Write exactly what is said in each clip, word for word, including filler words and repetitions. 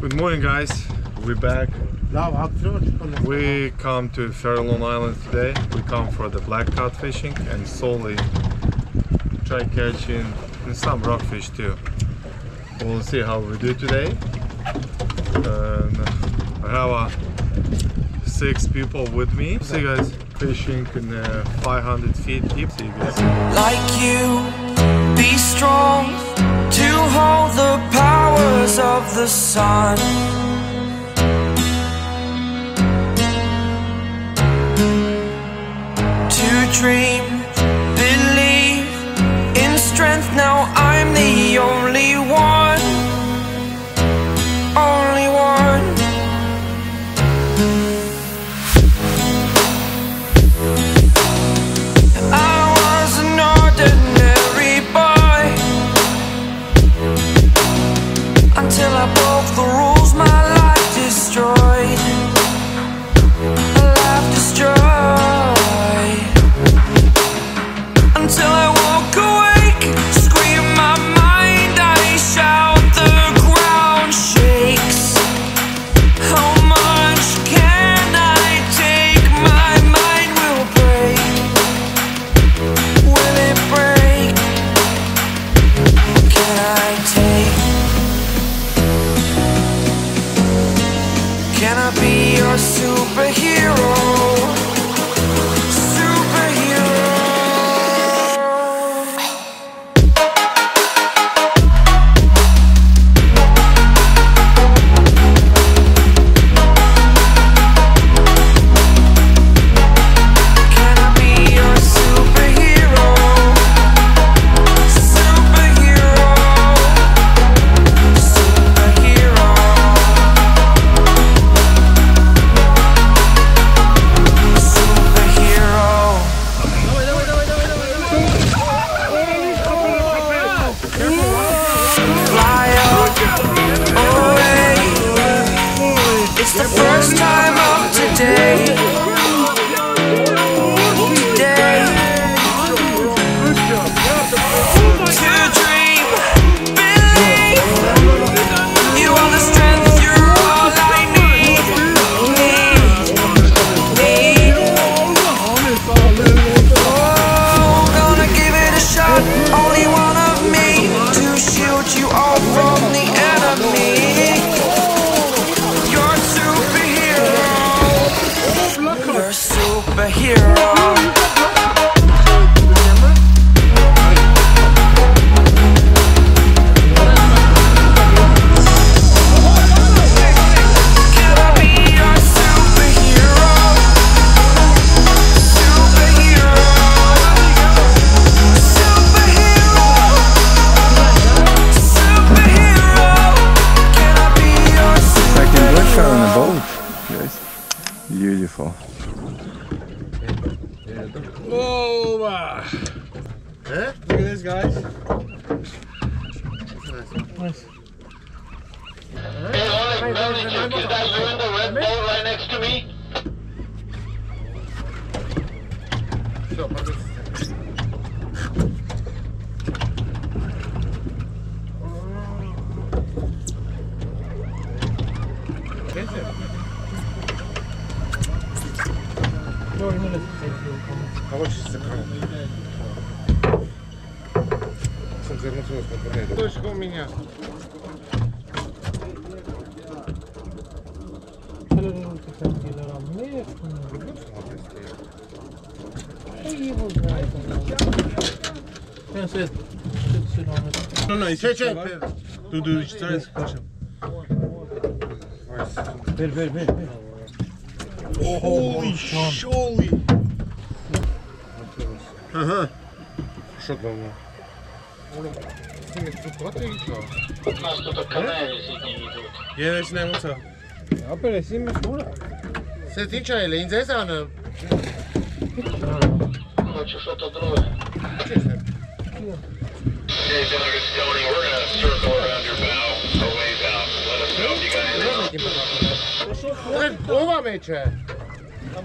Good morning, guys. We're back. We come to Farallon Islands today. We come for the black cod fishing and solely try catching and some rockfish too. We'll see how we do today. And I have uh, six people with me. See you guys fishing in uh, five hundred feet deep. See you guys. Like you, be strong to hold the powers of the sun. Dream, believe in strength. Now I'm the only one, only one. I was an ordinary boy until I broke the rules. My life destroyed. My life destroyed. Can I be your superhero? It's the first time of today. Day. To dream, believe. You are the strength, you're all I need. Need, need. Oh, gonna give it a shot. Only one of me to shield you all from the enemy. You're a superhero. Beautiful. Whoa! Uh. Yeah, look at this, guys. Nice. Hey, Oleg, brother, did you see that you in the red bowl right next to me? Получится крыло. Точка у меня. Ну, ну, еще чай. Тут читаешь, скажем. Бер, бер, бер. Holy sholy. Aha. Shot ball. Yeah, it's not much. Yeah, but it's in the water. Se tiče linze za ne. Hoćeš što drugo? Ova meče. Tam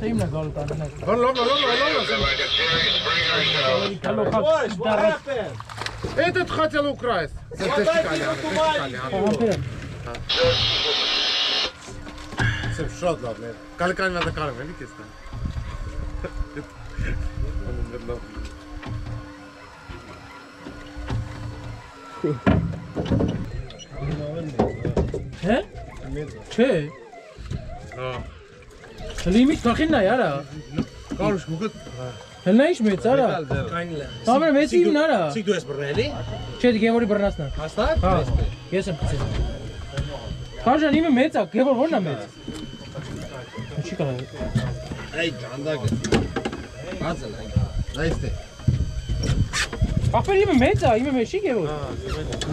same as all time. Go, go, go, go, go, go, سليمي تاخينا يارا قالوش كوكت هنايش ميت سارا تامر ميسي نارا سيك دوس برالي شد جيموري برناسنا هاستا ها يسم كتسي قالوش انيمي ميتا كيفور هونا ميت شي كان اي جانداك بازل لايستي افريمي ميتا ايمي ماشي كيفور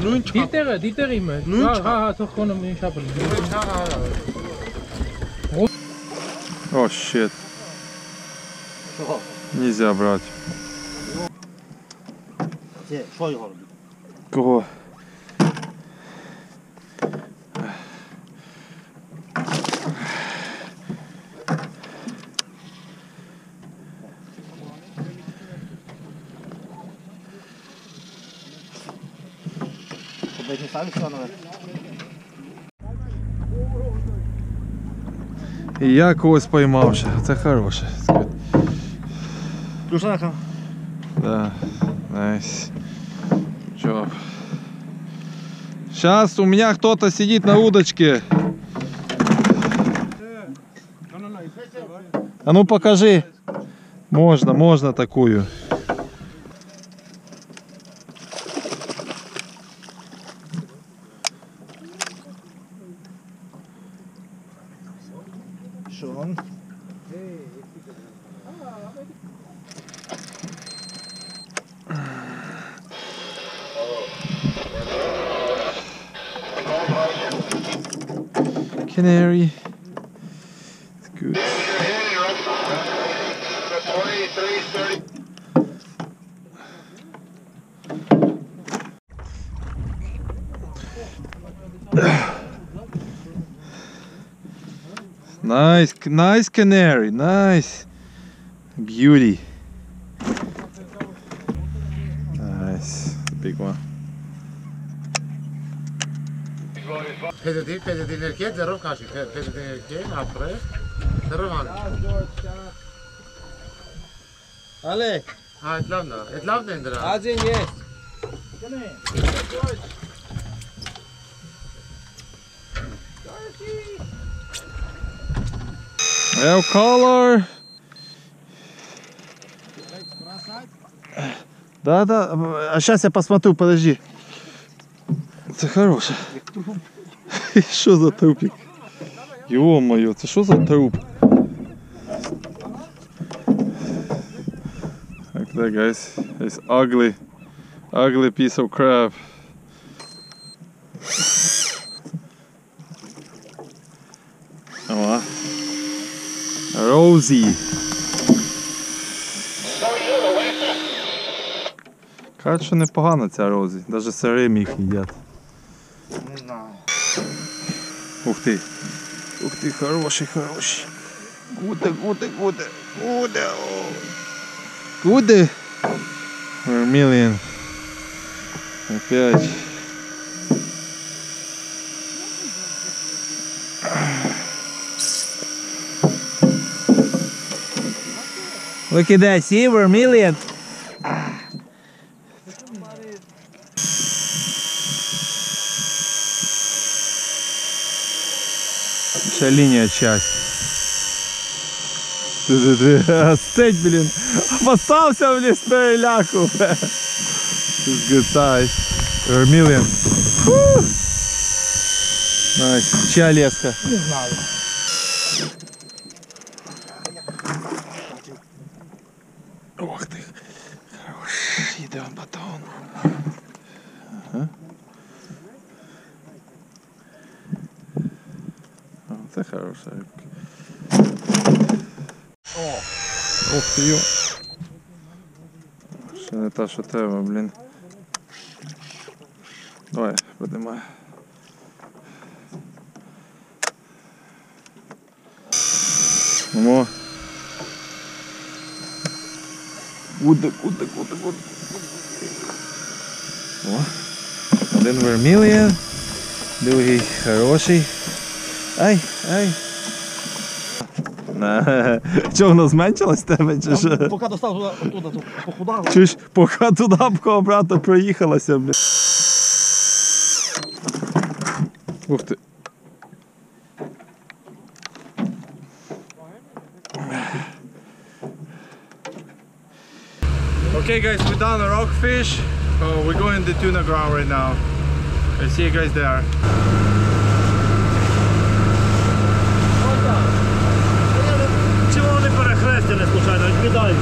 نونش ديتر ديتر ايمي نونش ها ها تخونا من شابل О, щит. Нельзя брать. Кого? Я когось поймавши, это хорошее. Клюшака? Да, найс. Чё? Сейчас у меня кто-то сидит на удочке. А ну покажи. Можно, можно такую. Canary. It's good. Nice, nice canary, nice beauty. Nice, big one. Pedidin, pedidin erkeğe derim karşı. Pedidin erkeğe hafırı. Derim hanım. Ali. Ha, etlaf ne? Etlaf ne indir ha? Azin yes. El color. Да, да. А сейчас я посмотрю, подожди. Это хорошее. Что за трупик? Ё-моё, это что за труп? Look there, guys. It's ugly, ugly piece of crap. Oh, Rosie. Кажуть, що непогана ця Розі, навіть сирими їх їдять. Ух ты, ух ты, хороший, хороший. Гуде, гуде, гуде, гуде. Гуде. Вермилион. Опять. Look at that, see, vermilion. Линия часть. Остыть, блин. Опасался в лесную ляху. This good size. Vermilion. Nice. Чья леска? Не знаю. techer, så jag... åttio. Ще не та, що треба, блін. Давай, поднимай. О. Удик, удик, удик, удик. О. Один вермілієн, другий хороший. Ай, ай. Чого, воно зменшилось тебе, чи що? Поки достав туди, туди, похудало. Чуєш, поки туди, поки обратно проїхалася, бля. Ух ти. Okay guys, we done a rockfish. Oh, we're going to the tuna ground right now. I'll see you guys there. Чего они перехрестили случайно? Відповідайте.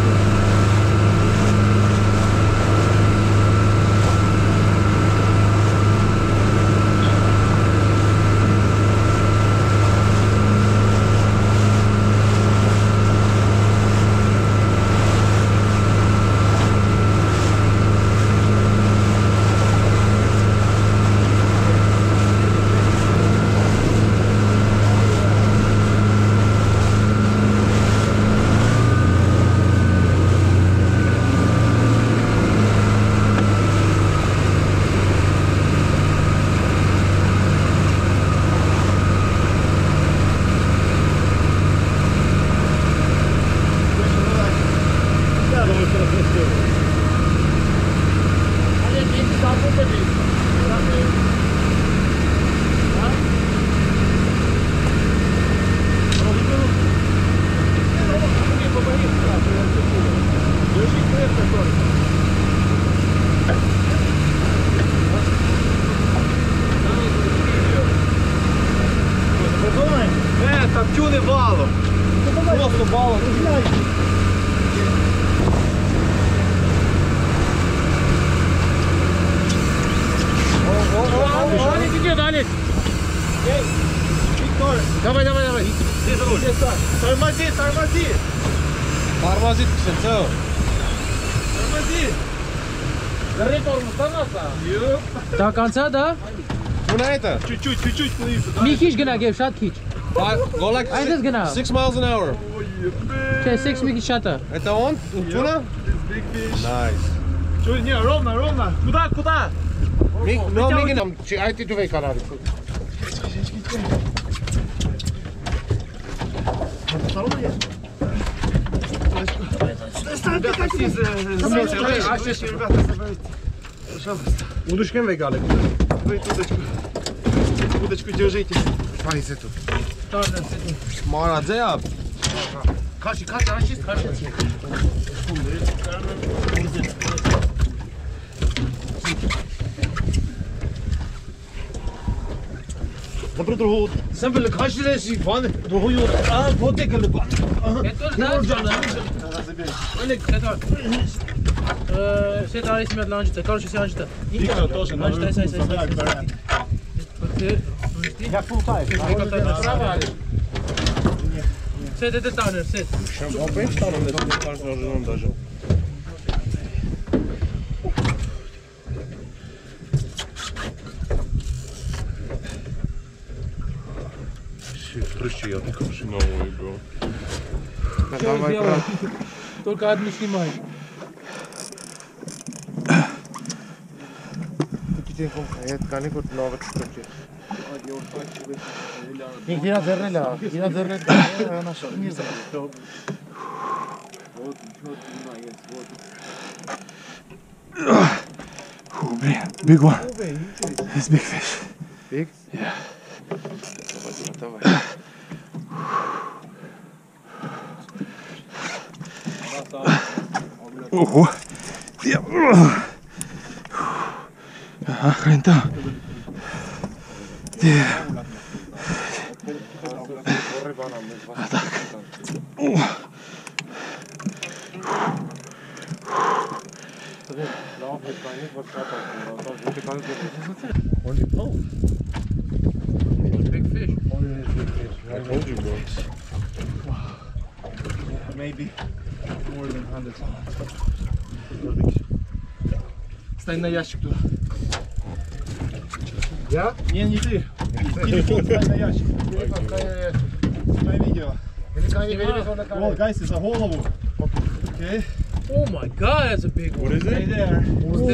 Давай, давай, давай. Тормози, тормози. Тормози, пшенцов. Тормози. Дары тормоз, тормоза. До конца, да? Ну на это? Чуть-чуть, чуть-чуть. Микиш гына гев, шат кич. Go like six miles an hour. Okay, six микиш шата. Это он? Тюна? Nice. Чуть, не, ровно, ровно. Куда, куда? No, Микин, ай ты тувей канал. Ребята, сиз... Смотрите, ребята, соберите. Пожалуйста. Удочкой вегали. Вы удочку. Удочку держите. Смотрите тут. Молодцы. Каши, каши, каши, каши. Добре, другого. Sen böyle karşılaşıp falan doğuyor. Aa, pote kalıp. Ne olacağını? Öyle kadar. Eee, şey daha ismi lanjı, karşı şey lanjı. İnka тоже lanjı, say say say. Я пултай. Все это танер, все. Шампо пенштан, он это каждый ожидал даже. Прыщи, я так хорошо новый был. Давай, брат. Только одну снимай. Нигде надо рыля, где надо рыля, я нашел. Не знаю. Вот, вот, вот. Фу, блин, big one. It's big fish. Big? Yeah. Давай, давай. Ого! Ага, хрен там. А так. Он не пал? Big fish. Only big fish. maybe more than one hundred. Stań na jaścik tu. Ja? Nie, nie ty. Телефон stań na jaścik. Staj video. Well guys, it's a голову. Okay. Oh my god, that's a big one. What is it? Right there. Oh,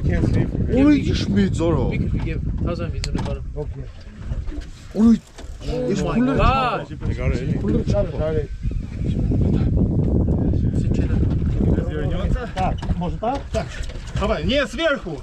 I can't see from here. Ой, шмит зоро. We can give. How's that? He's in the bottom. Okay. Ой. Oh it's my cooler. God. You got it. It's cooler. Развернется. Так, может так? Так. Давай, не сверху.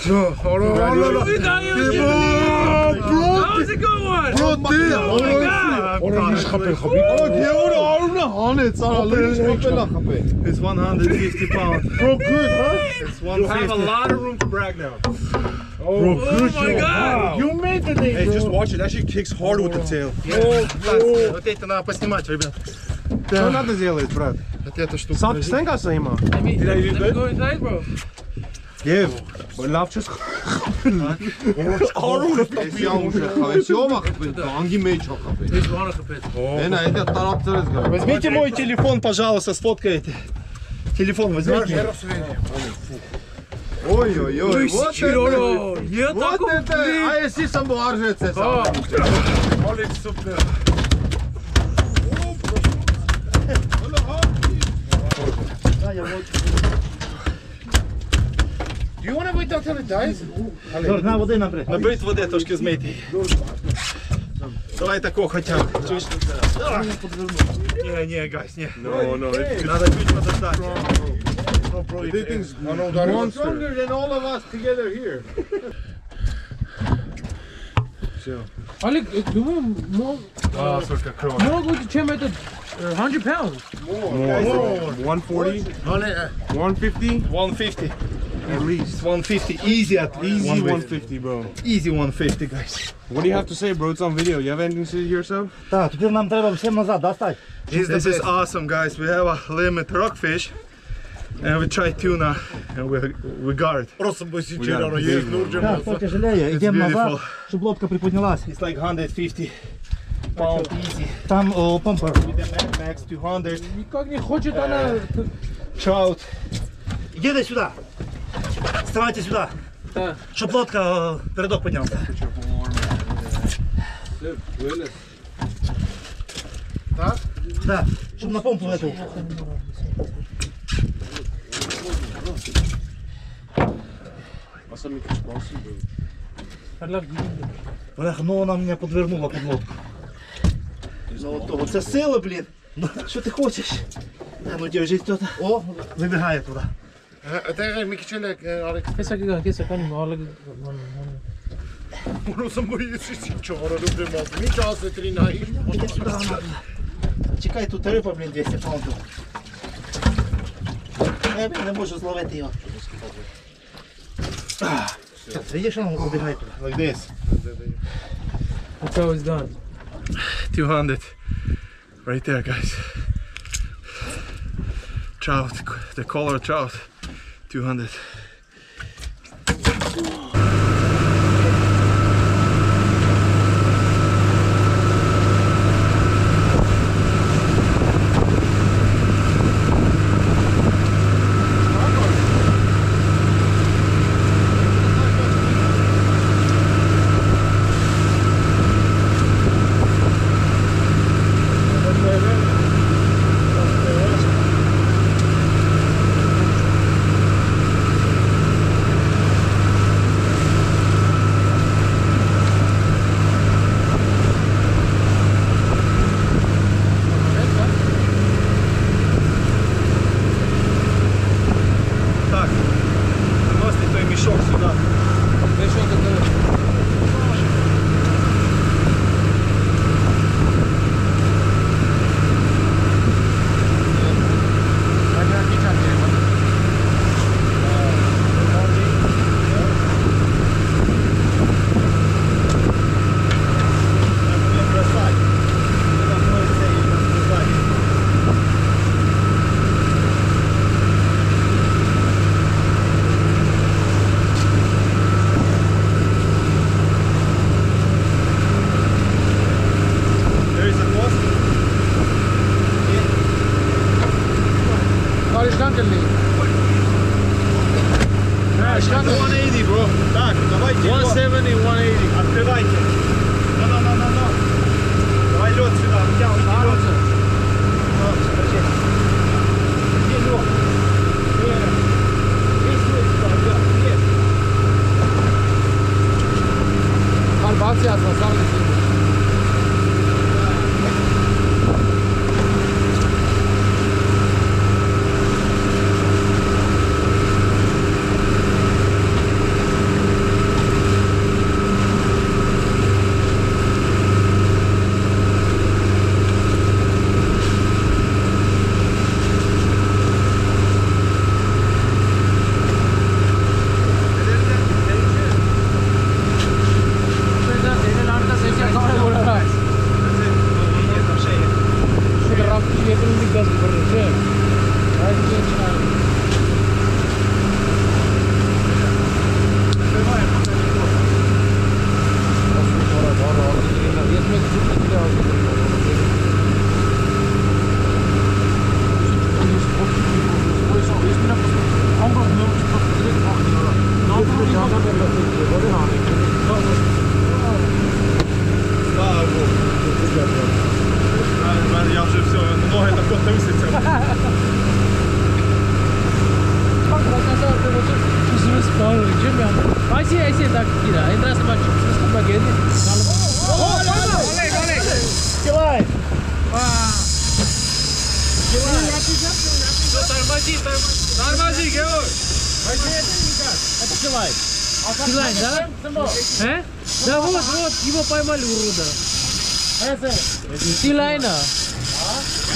So, that was a good one! Oh my god! It's one hundred fifty pounds. Bro, good, huh? It's one hundred fifty. You have a lot of room to brag now. Oh, bro, oh my job. God! Wow. You made the name. Hey, bro. Just watch it. That shit kicks hard with the tail. Вот это надо поснимать, ребят. Что надо делать, брат? Вот эту штуку. Сам стенка снимал. Yeah, but love just. All of them. Yeah, I'm going to go. I'm going to go. Возьмите мой телефон, пожалуйста, сфоткайте. Телефон возьмите. Ой-ой-ой, вот это, я вот это, а если самооружится, Олег, супер. Do you want to wait until it dies? Должна воды набрать. Набрать воды, трошки змейте. Давай такого хотя бы. Не, не, гайс, не. Надо чуть подождать. Probably they think it's no, stronger than all of us together here. So, Oleg, думаю, more. Ah, сколько кров. More лучше, чем этот one hundred pounds. More. one forty. one fifty. one fifty. At least one fifty. Easy, at easy one fifty, bro. Easy one fifty, guys. What do you have to say, bro? It's on video. You have anything to say yourself? Да, теперь нам треба всем назад достать. This is awesome, guys. We have a limit rockfish. And we try tuna and we we got it. It's like one hundred fifty pounds easy. Там pumper. Max two hundred. Никак не хочет она. Trout. Идите сюда. Вставайте сюда. Чтоб лодка передок поднялся. Так? Да. Чтоб на помпу эту. Бляха, ну она меня подвернула под лодку. Вот это сила, блин. Что ты хочешь? Ну держись кто-то. О, забегает туда. Чекай, тут рыба, блин, двести фунтов. Я не можу зловити його. Видиш, вона вибігає туди. Like this. That's how it's done. two hundred. Right there, guys. Trout. The color trout. two hundred. All horizontally. No, it's not one eighty, bro. Back, the right. one seventy, one eighty. After right. No, no, no, no, no. Давай лед сюда, вытягивай лед. Вот, подожди. Где лед? Есть лед сюда, лед, нет. Хорватия отвозалась. Sea lion, huh? Ah,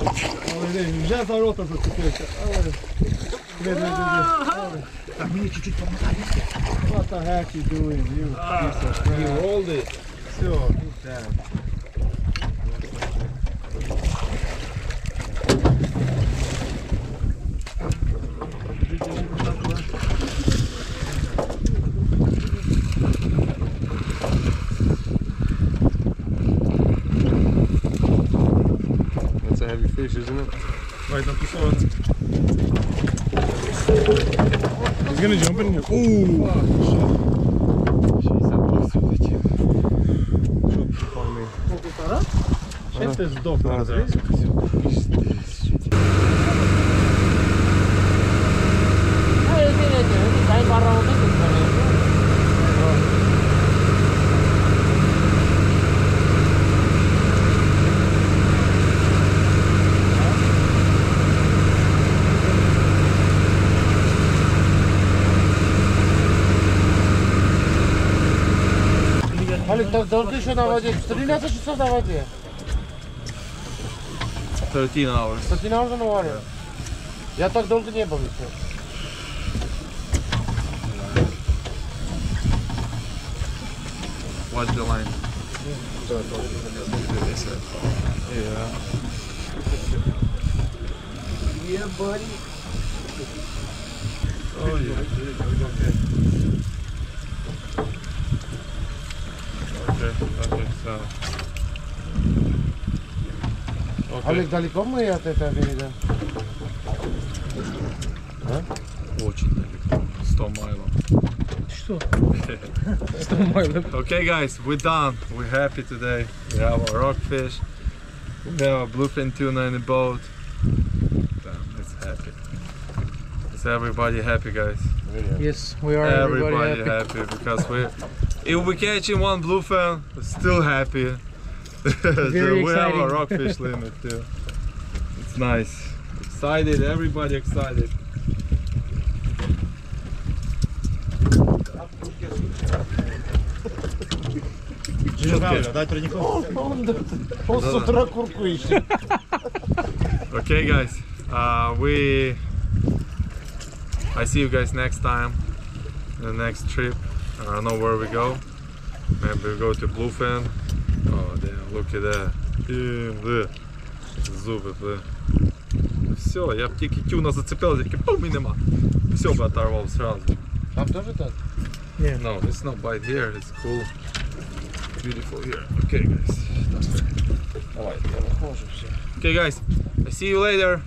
Уже за рота зацепился. Так, мне чуть-чуть помогай. What the heck you doing, you piece of crap? You hold it. Все, fish, isn't it? Right up the sword. He's gonna jump in here. Ooh! Shit, there's a dog down there. Так долго еще на воде? четырнадцать часов на воде. thirteen hours. thirteen hours на воде. Я так долго не был еще. Watch the line. Yeah. Yeah, buddy. Oh, yeah. Okay, so. Олег, далеко мы от этого берега? Очень далеко. сто майлов. Что? сто майлов. Okay, guys, we're done. We're happy today. We have our rockfish. We have a bluefin tuna in the boat. Damn, it's happy. Is everybody happy, guys? Yes, we are. Everybody, everybody happy. happy because we're. If we're catching one bluefin, we're still happy. Very we have a rockfish limit too. It's nice. Excited, everybody excited. Okay guys, uh, we I see you guys next time in the next trip. I don't know where we go. Maybe we go to Bluefin. Oh damn, look at that. Зубы, бля. Все, я птики тюна зацепил, здесь пум, и нема. Все бы оторвал сразу. Там тоже так? Нет. No, it's not bite here, it's cool. It's beautiful here. Okay guys. Давай, я выхожу все. Okay guys, I see you later.